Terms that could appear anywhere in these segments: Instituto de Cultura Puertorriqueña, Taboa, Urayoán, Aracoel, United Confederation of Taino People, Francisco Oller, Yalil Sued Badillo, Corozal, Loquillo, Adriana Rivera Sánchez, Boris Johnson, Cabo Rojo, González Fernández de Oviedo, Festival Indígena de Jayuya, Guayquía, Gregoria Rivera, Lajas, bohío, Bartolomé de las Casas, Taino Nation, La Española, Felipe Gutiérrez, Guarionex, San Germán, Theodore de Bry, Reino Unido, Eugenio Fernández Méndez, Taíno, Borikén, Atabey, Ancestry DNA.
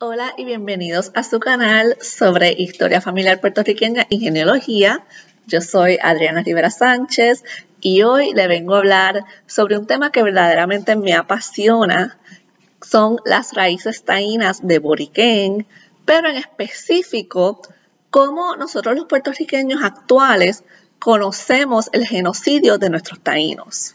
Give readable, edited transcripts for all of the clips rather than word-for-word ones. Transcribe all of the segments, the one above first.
Hola y bienvenidos a su canal sobre historia familiar puertorriqueña y genealogía. Yo soy Adriana Rivera Sánchez y hoy le vengo a hablar sobre un tema que verdaderamente me apasiona. Son las raíces taínas de Borikén, pero en específico, cómo nosotros los puertorriqueños actuales conocemos el genocidio de nuestros taínos.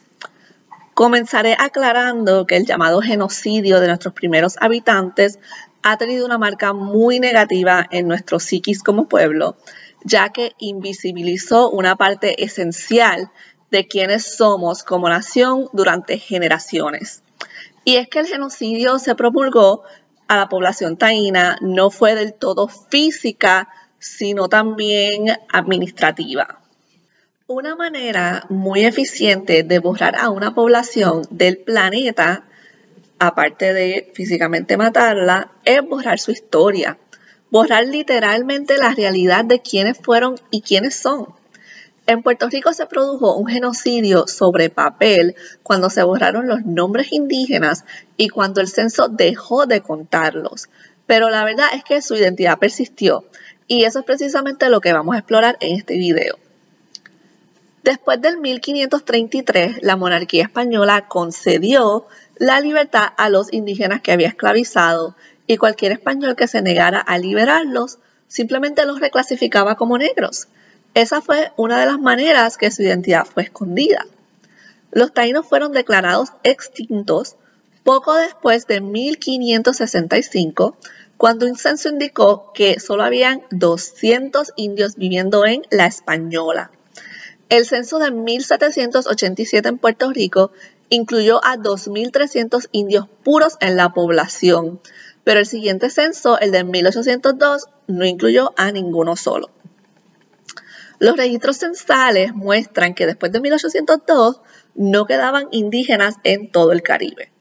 Comenzaré aclarando que el llamado genocidio de nuestros primeros habitantes ha tenido una marca muy negativa en nuestro psiquis como pueblo, ya que invisibilizó una parte esencial de quienes somos como nación durante generaciones. Y es que el genocidio se promulgó a la población taína, no fue del todo física, sino también administrativa. Una manera muy eficiente de borrar a una población del planeta, aparte de físicamente matarla, es borrar su historia. Borrar literalmente la realidad de quiénes fueron y quiénes son. En Puerto Rico se produjo un genocidio sobre papel cuando se borraron los nombres indígenas y cuando el censo dejó de contarlos. Pero la verdad es que su identidad persistió y eso es precisamente lo que vamos a explorar en este video. Después del 1533, la monarquía española concedió la libertad a los indígenas que había esclavizado y cualquier español que se negara a liberarlos simplemente los reclasificaba como negros. Esa fue una de las maneras que su identidad fue escondida. Los taínos fueron declarados extintos poco después de 1565, cuando un censo indicó que solo habían 200 indios viviendo en La Española. El censo de 1787 en Puerto Rico incluyó a 2.300 indios puros en la población, pero el siguiente censo, el de 1802, no incluyó a ninguno solo. Los registros censales muestran que después de 1802 no quedaban indígenas en todo el Caribe.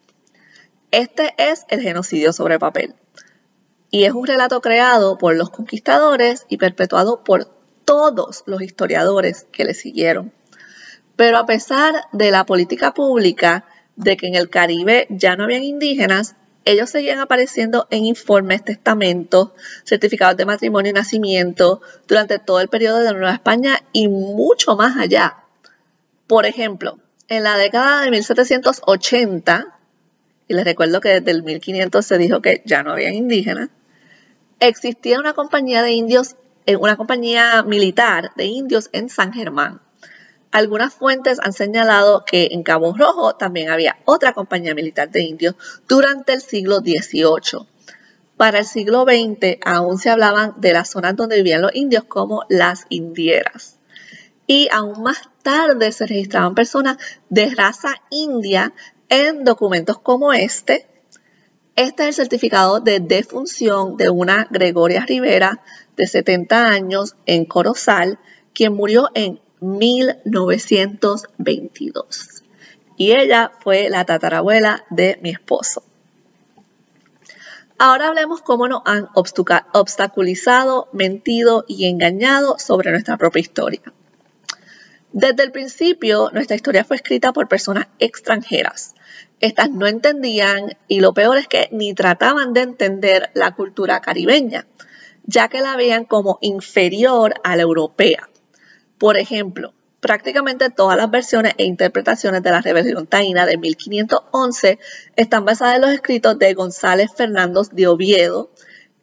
Este es el genocidio sobre papel y es un relato creado por los conquistadores y perpetuado por todos los historiadores que le siguieron. Pero a pesar de la política pública de que en el Caribe ya no habían indígenas, ellos seguían apareciendo en informes, testamentos, certificados de matrimonio y nacimiento durante todo el periodo de la Nueva España y mucho más allá. Por ejemplo, en la década de 1780, y les recuerdo que desde el 1500 se dijo que ya no habían indígenas, existía una compañía de indios una compañía militar de indios en San Germán. Algunas fuentes han señalado que en Cabo Rojo también había otra compañía militar de indios durante el siglo XVIII. Para el siglo XX aún se hablaban de las zonas donde vivían los indios como las indieras. Y aún más tarde se registraban personas de raza india en documentos como este. Este es el certificado de defunción de una Gregoria Rivera de 70 años en Corozal, quien murió en 1922. Y ella fue la tatarabuela de mi esposo. Ahora hablemos cómo nos han obstaculizado, mentido y engañado sobre nuestra propia historia. Desde el principio, nuestra historia fue escrita por personas extranjeras. Estas no entendían, y lo peor es que ni trataban de entender la cultura caribeña, ya que la veían como inferior a la europea. Por ejemplo, prácticamente todas las versiones e interpretaciones de la rebelión taína de 1511 están basadas en los escritos de González Fernández de Oviedo,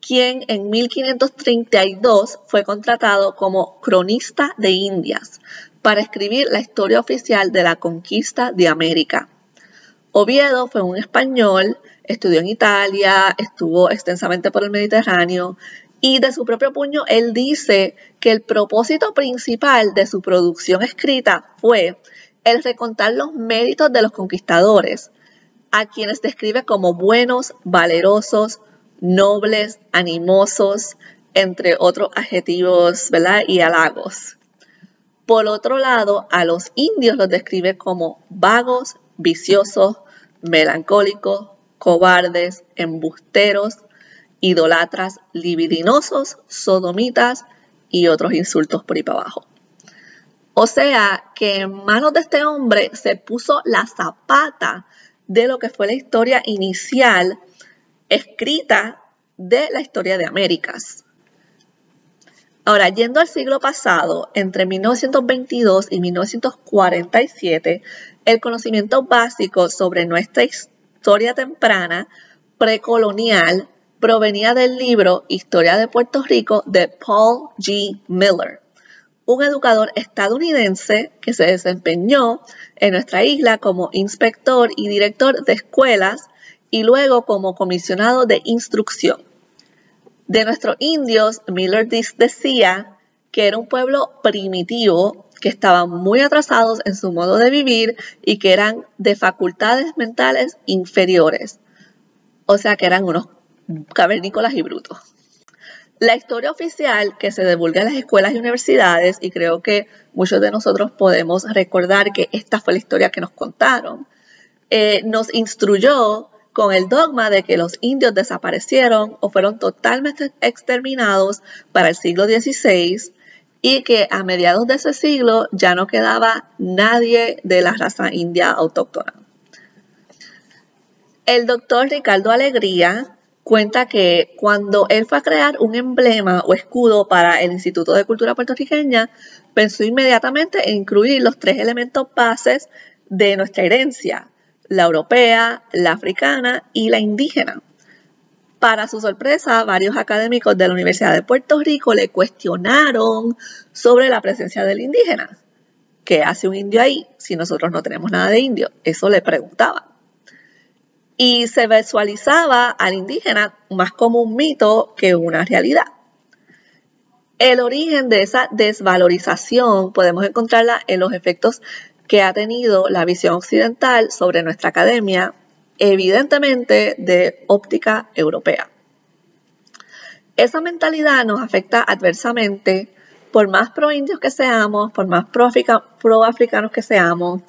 quien en 1532 fue contratado como cronista de Indias para escribir la historia oficial de la conquista de América. Oviedo fue un español, estudió en Italia, estuvo extensamente por el Mediterráneo, y de su propio puño, él dice que el propósito principal de su producción escrita fue el recontar los méritos de los conquistadores, a quienes describe como buenos, valerosos, nobles, animosos, entre otros adjetivos, ¿verdad?, y halagos. Por otro lado, a los indios los describe como vagos, viciosos, melancólicos, cobardes, embusteros, idolatras, libidinosos, sodomitas y otros insultos por ahí para abajo. O sea que en manos de este hombre se puso la zapata de lo que fue la historia inicial escrita de la historia de Américas. Ahora, yendo al siglo pasado, entre 1922 y 1947, el conocimiento básico sobre nuestra historia temprana precolonial provenía del libro Historia de Puerto Rico de Paul G. Miller, un educador estadounidense que se desempeñó en nuestra isla como inspector y director de escuelas y luego como comisionado de instrucción. De nuestros indios, Miller decía que era un pueblo primitivo, que estaban muy atrasados en su modo de vivir y que eran de facultades mentales inferiores. O sea que eran unos cavernícolas y brutos. La historia oficial que se divulga en las escuelas y universidades, y creo que muchos de nosotros podemos recordar que esta fue la historia que nos contaron, nos instruyó con el dogma de que los indios desaparecieron o fueron totalmente exterminados para el siglo XVI y que a mediados de ese siglo ya no quedaba nadie de la raza india autóctona. El doctor Ricardo Alegría cuenta que cuando él fue a crear un emblema o escudo para el Instituto de Cultura Puertorriqueña, pensó inmediatamente en incluir los tres elementos bases de nuestra herencia: la europea, la africana y la indígena. Para su sorpresa, varios académicos de la Universidad de Puerto Rico le cuestionaron sobre la presencia del indígena. ¿Qué hace un indio ahí si nosotros no tenemos nada de indio? Eso le preguntaba. Y se visualizaba al indígena más como un mito que una realidad. El origen de esa desvalorización podemos encontrarla en los efectos que ha tenido la visión occidental sobre nuestra academia, evidentemente de óptica europea. Esa mentalidad nos afecta adversamente, por más pro-indios que seamos, por más pro-africanos que seamos.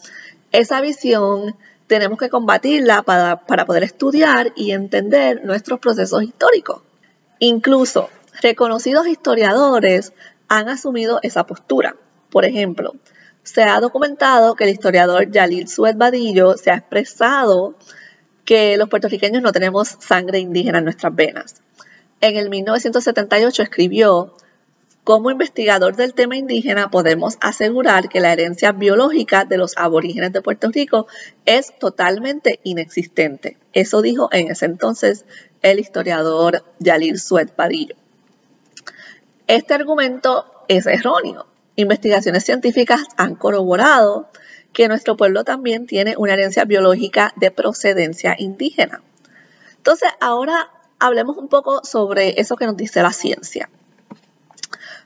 Esa visión tenemos que combatirla para poder estudiar y entender nuestros procesos históricos. Incluso reconocidos historiadores han asumido esa postura. Por ejemplo, se ha documentado que el historiador Yalil Sued Badillo se ha expresado que los puertorriqueños no tenemos sangre indígena en nuestras venas. En el 1978 escribió: como investigador del tema indígena podemos asegurar que la herencia biológica de los aborígenes de Puerto Rico es totalmente inexistente. Eso dijo en ese entonces el historiador Yalil Sued Badillo. Este argumento es erróneo. Investigaciones científicas han corroborado que nuestro pueblo también tiene una herencia biológica de procedencia indígena. Entonces, ahora hablemos un poco sobre eso que nos dice la ciencia.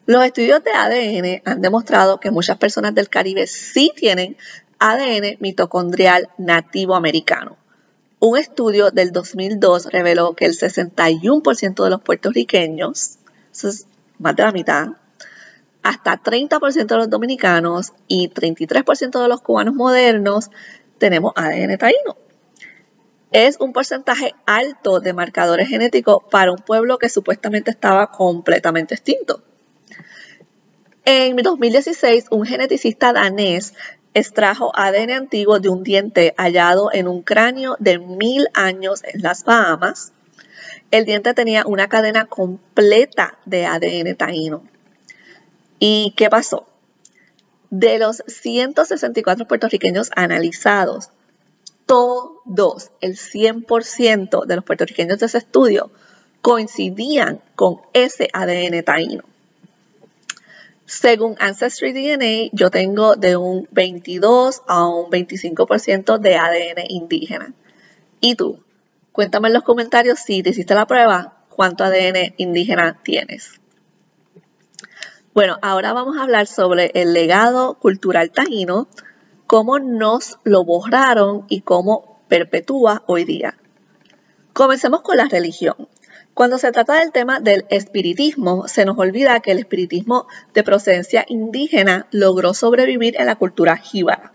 Los estudios de ADN han demostrado que muchas personas del Caribe sí tienen ADN mitocondrial nativo americano. Un estudio del 2002 reveló que el 61% de los puertorriqueños, eso es más de la mitad, hasta 30% de los dominicanos y 33% de los cubanos modernos tenemos ADN taíno. Es un porcentaje alto de marcadores genéticos para un pueblo que supuestamente estaba completamente extinto. En 2016, un geneticista danés extrajo ADN antiguo de un diente hallado en un cráneo de 1000 años en las Bahamas. El diente tenía una cadena completa de ADN taíno. ¿Y qué pasó? De los 164 puertorriqueños analizados, todos, el 100% de los puertorriqueños de ese estudio, coincidían con ese ADN taíno. Según Ancestry DNA, yo tengo de un 22 a un 25% de ADN indígena. ¿Y tú? Cuéntame en los comentarios si te hiciste la prueba, cuánto ADN indígena tienes. Bueno, ahora vamos a hablar sobre el legado cultural taíno, cómo nos lo borraron y cómo perpetúa hoy día. Comencemos con la religión. Cuando se trata del tema del espiritismo, se nos olvida que el espiritismo de procedencia indígena logró sobrevivir en la cultura jíbara.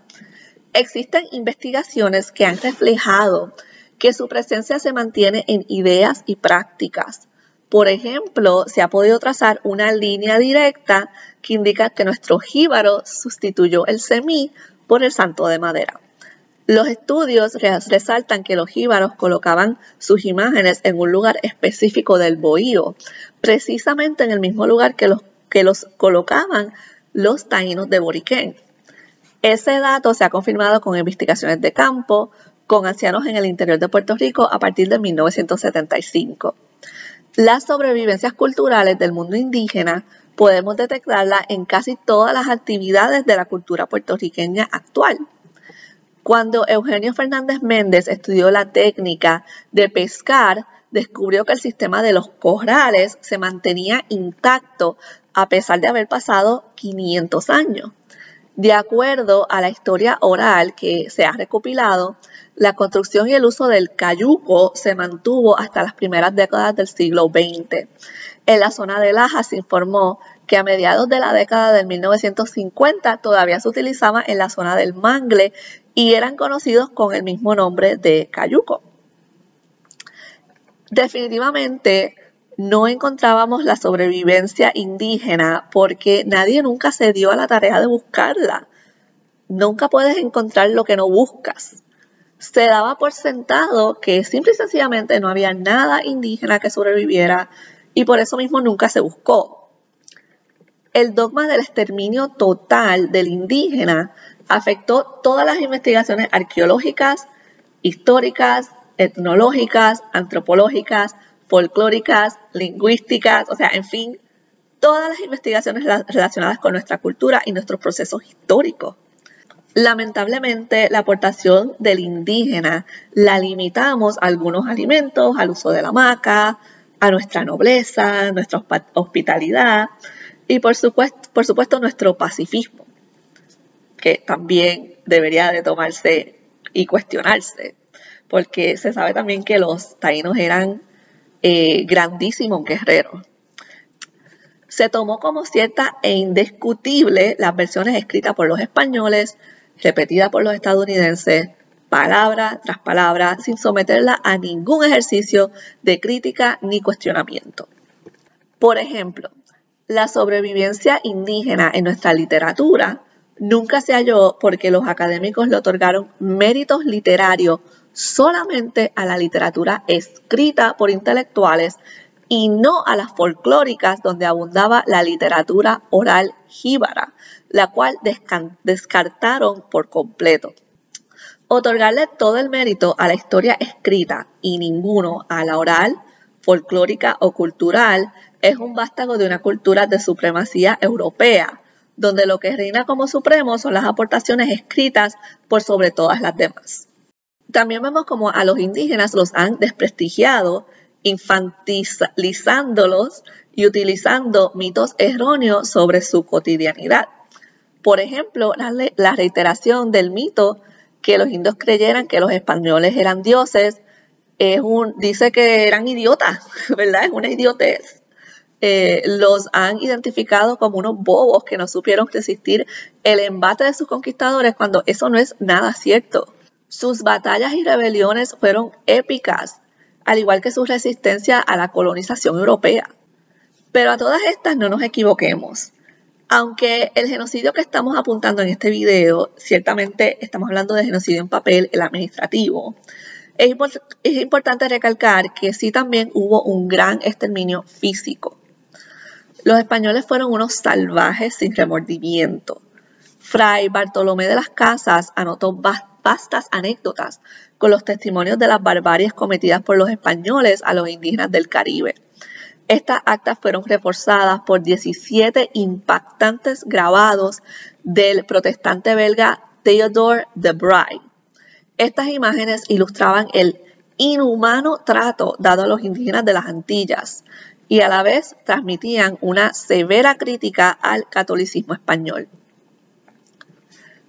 Existen investigaciones que han reflejado que su presencia se mantiene en ideas y prácticas. Por ejemplo, se ha podido trazar una línea directa que indica que nuestro jíbaro sustituyó el semí por el santo de madera. Los estudios resaltan que los jíbaros colocaban sus imágenes en un lugar específico del bohío, precisamente en el mismo lugar que los colocaban los taínos de Borikén. Ese dato se ha confirmado con investigaciones de campo con ancianos en el interior de Puerto Rico a partir de 1975. Las sobrevivencias culturales del mundo indígena podemos detectarlas en casi todas las actividades de la cultura puertorriqueña actual. Cuando Eugenio Fernández Méndez estudió la técnica de pescar, descubrió que el sistema de los corrales se mantenía intacto a pesar de haber pasado 500 años. De acuerdo a la historia oral que se ha recopilado, la construcción y el uso del cayuco se mantuvo hasta las primeras décadas del siglo XX. En la zona de Lajas se informó que a mediados de la década de 1950 todavía se utilizaba en la zona del mangle y eran conocidos con el mismo nombre de cayuco. Definitivamente no encontrábamos la sobrevivencia indígena porque nadie nunca se dio a la tarea de buscarla. Nunca puedes encontrar lo que no buscas. Se daba por sentado que simple y sencillamente no había nada indígena que sobreviviera y por eso mismo nunca se buscó. El dogma del exterminio total del indígena afectó todas las investigaciones arqueológicas, históricas, etnológicas, antropológicas, folclóricas, lingüísticas, o sea, en fin, todas las investigaciones relacionadas con nuestra cultura y nuestros procesos históricos. Lamentablemente, la aportación del indígena la limitamos a algunos alimentos, al uso de la hamaca, a nuestra nobleza, nuestra hospitalidad y, por supuesto, nuestro pacifismo, que también debería de tomarse y cuestionarse, porque se sabe también que los taínos eran grandísimos guerreros. Se tomó como cierta e indiscutible las versiones escritas por los españoles, repetidas por los estadounidenses, palabra tras palabra, sin someterla a ningún ejercicio de crítica ni cuestionamiento. Por ejemplo, la sobrevivencia indígena en nuestra literatura nunca se halló porque los académicos le otorgaron méritos literarios solamente a la literatura escrita por intelectuales y no a las folclóricas donde abundaba la literatura oral jíbara, la cual descartaron por completo. Otorgarle todo el mérito a la historia escrita y ninguno a la oral, folclórica o cultural es un vástago de una cultura de supremacía europea, donde lo que reina como supremo son las aportaciones escritas por sobre todas las demás. También vemos como a los indígenas los han desprestigiado, infantilizándolos y utilizando mitos erróneos sobre su cotidianidad. Por ejemplo, la reiteración del mito que los indios creyeran que los españoles eran dioses, dice que eran idiotas, ¿verdad? Es una idiotez. Los han identificado como unos bobos que no supieron resistir el embate de sus conquistadores cuando eso no es nada cierto. Sus batallas y rebeliones fueron épicas, al igual que su resistencia a la colonización europea. Pero a todas estas no nos equivoquemos. Aunque el genocidio que estamos apuntando en este video, ciertamente estamos hablando de genocidio en papel, el administrativo, es importante recalcar que sí también hubo un gran exterminio físico. Los españoles fueron unos salvajes sin remordimiento. Fray Bartolomé de las Casas anotó vastas anécdotas con los testimonios de las barbaries cometidas por los españoles a los indígenas del Caribe. Estas actas fueron reforzadas por 17 impactantes grabados del protestante belga Theodore de Bry. Estas imágenes ilustraban el inhumano trato dado a los indígenas de las Antillas y a la vez transmitían una severa crítica al catolicismo español.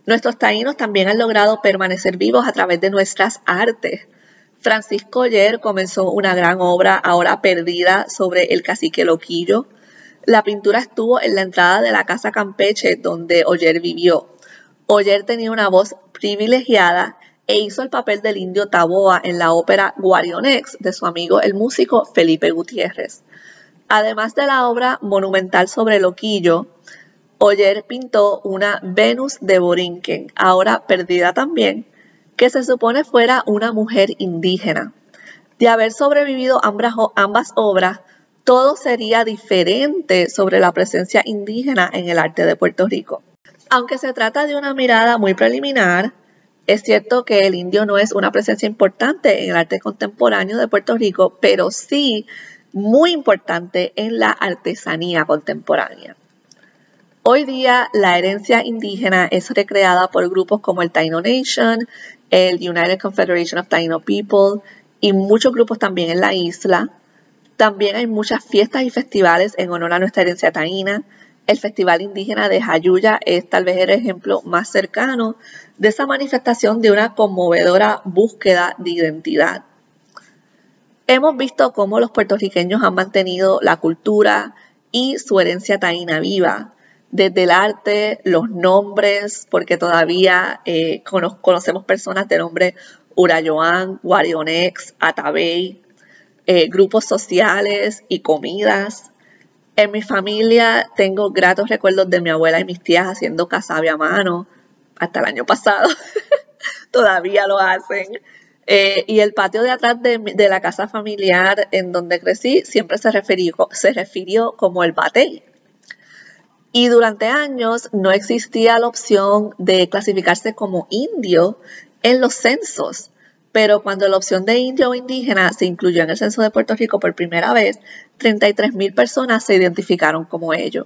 Nuestros taínos también han logrado permanecer vivos a través de nuestras artes. Francisco Oller comenzó una gran obra ahora perdida sobre el cacique Loquillo. La pintura estuvo en la entrada de la casa Campeche donde Oller vivió. Oller tenía una voz privilegiada e hizo el papel del indio Taboa en la ópera Guarionex de su amigo el músico Felipe Gutiérrez. Además de la obra monumental sobre Loquillo, Oller pintó una Venus de Borikén, ahora perdida también, que se supone fuera una mujer indígena. De haber sobrevivido ambas obras, todo sería diferente sobre la presencia indígena en el arte de Puerto Rico. Aunque se trata de una mirada muy preliminar, es cierto que el indio no es una presencia importante en el arte contemporáneo de Puerto Rico, pero sí muy importante en la artesanía contemporánea. Hoy día la herencia indígena es recreada por grupos como el Taino Nation, el United Confederation of Taino People y muchos grupos también en la isla. También hay muchas fiestas y festivales en honor a nuestra herencia taína. El Festival Indígena de Jayuya es tal vez el ejemplo más cercano de esa manifestación de una conmovedora búsqueda de identidad. Hemos visto cómo los puertorriqueños han mantenido la cultura y su herencia taína viva, desde el arte, los nombres, porque todavía conocemos personas de nombre Urayoán, Guarionex, Atabey, grupos sociales y comidas. En mi familia tengo gratos recuerdos de mi abuela y mis tías haciendo casabe a mano, hasta el año pasado, todavía lo hacen. Y el patio de atrás de la casa familiar en donde crecí siempre se refirió como el batey. Y durante años no existía la opción de clasificarse como indio en los censos, pero cuando la opción de indio o indígena se incluyó en el censo de Puerto Rico por primera vez, 33,000 personas se identificaron como ellos.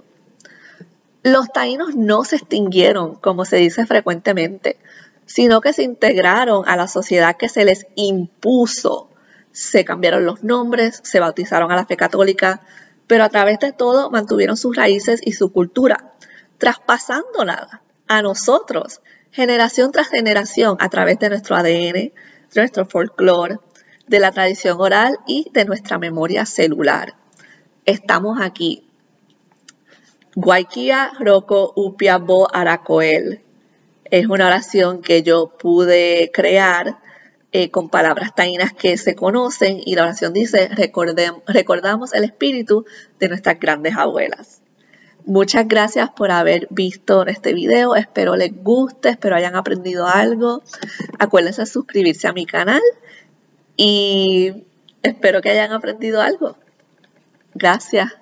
Los taínos no se extinguieron, como se dice frecuentemente, sino que se integraron a la sociedad que se les impuso. Se cambiaron los nombres, se bautizaron a la fe católica, pero a través de todo mantuvieron sus raíces y su cultura, traspasándola a nosotros, generación tras generación, a través de nuestro ADN, de nuestro folclore, de la tradición oral y de nuestra memoria celular. Estamos aquí. Guayquía, Roco, Upiabo, Aracoel. Es una oración que yo pude crear con palabras taínas que se conocen, y la oración dice: recordamos el espíritu de nuestras grandes abuelas. Muchas gracias por haber visto este video. Espero les guste, espero hayan aprendido algo. Acuérdense de suscribirse a mi canal y espero que hayan aprendido algo. Gracias.